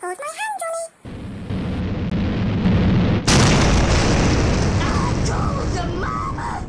Hold my hand, Johnny. I told the mama.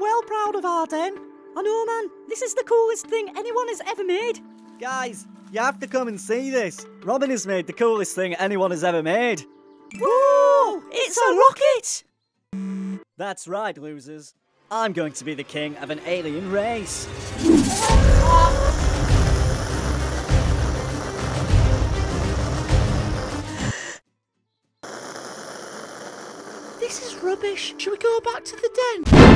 Well proud of Arden. I know, man, this is the coolest thing anyone has ever made. Guys, you have to come and see this. Robin has made the coolest thing anyone has ever made. Woo! It's a rocket! That's right, losers. I'm going to be the king of an alien race. This is rubbish. Should we go back to the den?